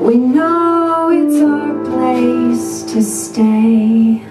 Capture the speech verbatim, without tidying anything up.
We know it's our place to stay.